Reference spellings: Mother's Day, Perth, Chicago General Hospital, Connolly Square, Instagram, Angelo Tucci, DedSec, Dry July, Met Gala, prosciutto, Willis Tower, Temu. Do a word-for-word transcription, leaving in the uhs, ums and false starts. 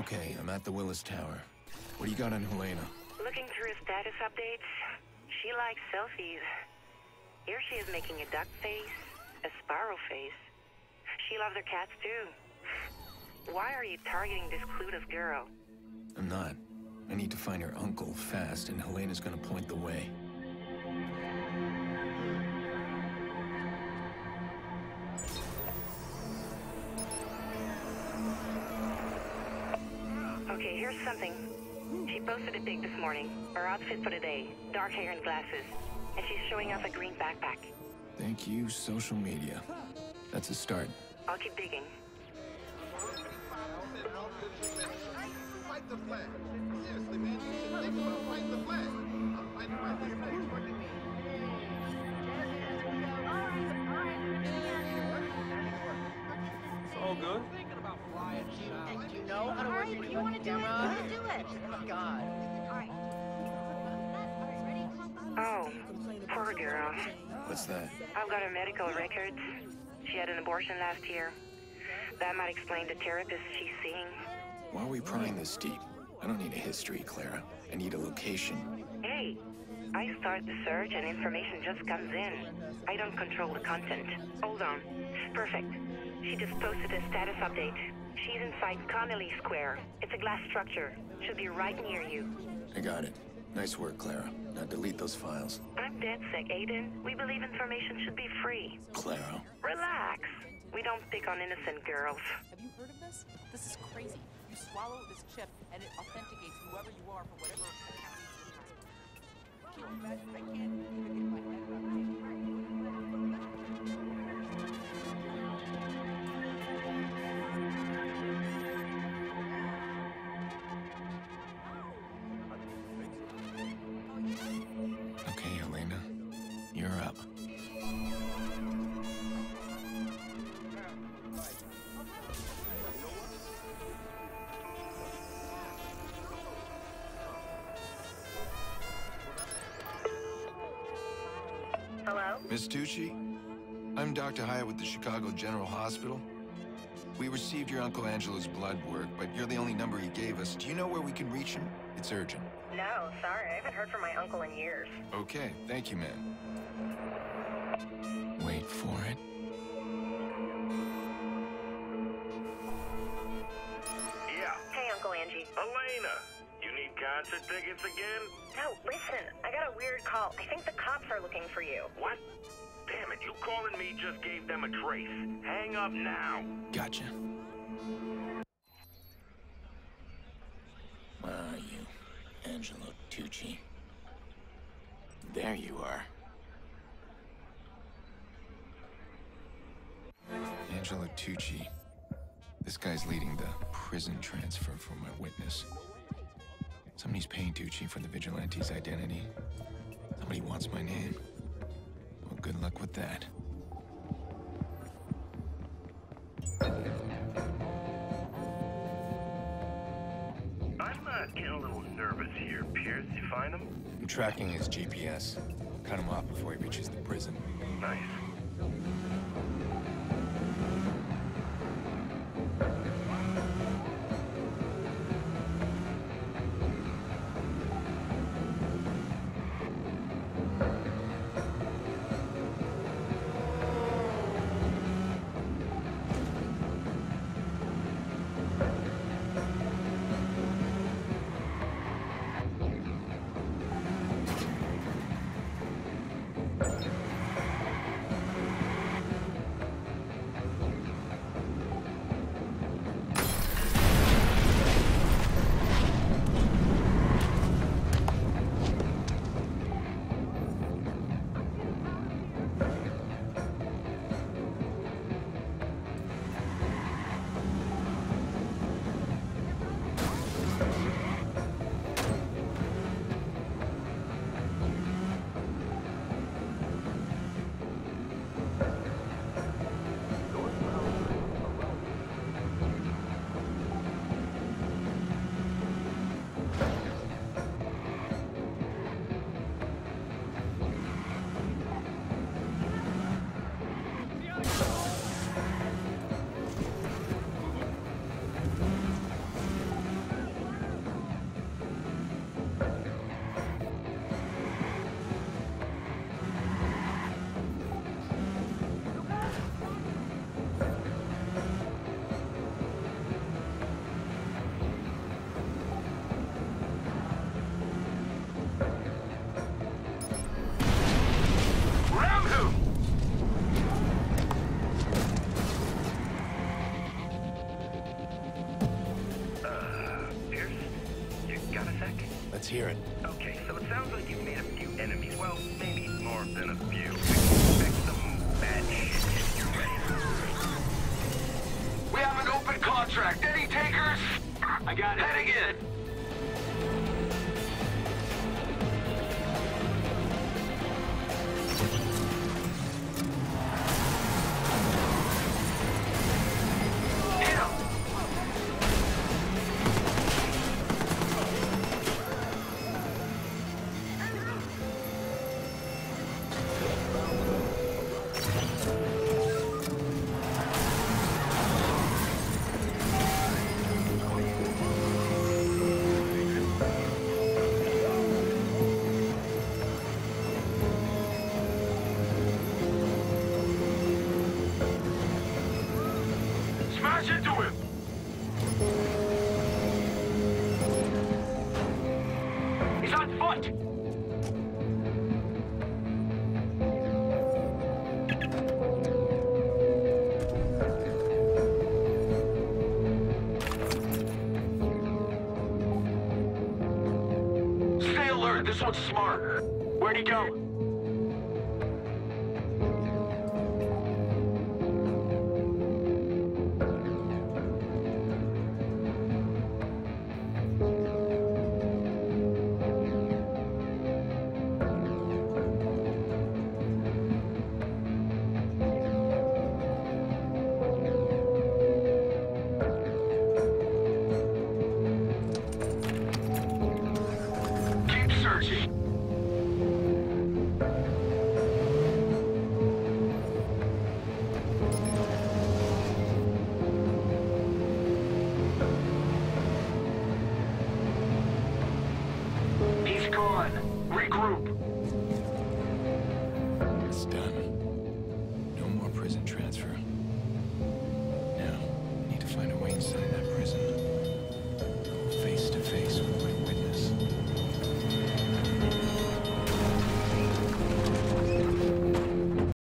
Okay, I'm at the Willis Tower. What do you got on Helena? Looking through status updates. She likes selfies. Here she is making a duck face, a sparrow face. She loves her cats too. Why are you targeting this clueless girl? I'm not. I need to find her uncle fast, and Helena's gonna point the way. Okay, here's something. She posted a pic this morning. Her outfit for today, dark hair and glasses. And she's showing off a green backpack. Thank you, social media. That's a start. I'll keep digging. It's all good. And you know how to work with the camera? Do it. Oh, God. All right. Oh, poor girl. What's that? I've got her medical records. She had an abortion last year. That might explain the therapist she's seeing. Why are we prying this deep? I don't need a history, Clara. I need a location. Hey, I start the search and information just comes in. I don't control the content. Hold on. Perfect. She just posted a status update. She's inside Connolly Square. It's a glass structure. Should be right near you. I got it. Nice work, Clara. Now delete those files. I'm DedSec, Aiden. We believe information should be free. Clara. Relax. We don't pick on innocent girls. Have you heard of this? This is crazy. You swallow this chip, and it authenticates whoever you are for whatever account you have. Can you imagine? I can't even get my head around it. Miss Tucci, I'm Doctor Hyatt with the Chicago General Hospital. We received your Uncle Angelo's blood work, but you're the only number he gave us. Do you know where we can reach him? It's urgent. No, sorry. I haven't heard from my uncle in years. Okay, thank you, ma'am. Wait for it. Yeah. Hey, Uncle Angie. Helena! You need concert tickets again? No, listen. I got a weird call. I think the cops are looking for you. What? Damn it, you calling me just gave them a trace. Hang up now. Gotcha. Where are you, Angelo Tucci? There you are. Angelo Tucci. This guy's leading the prison transfer for my witness. Somebody's paying Tucci for the vigilante's identity. Somebody wants my name. Well, good luck with that. I'm uh, getting a little nervous here, Pierce. You find him? I'm tracking his G P S. Cut him off before he reaches the prison. Nice. hear it. Okay, so it sounds like you've made a few enemies. Well, maybe more than a few. Expect some bad shit if you're ready. We have an open contract. Any takers? I got it. Heading in. This one's smart. Where'd he go?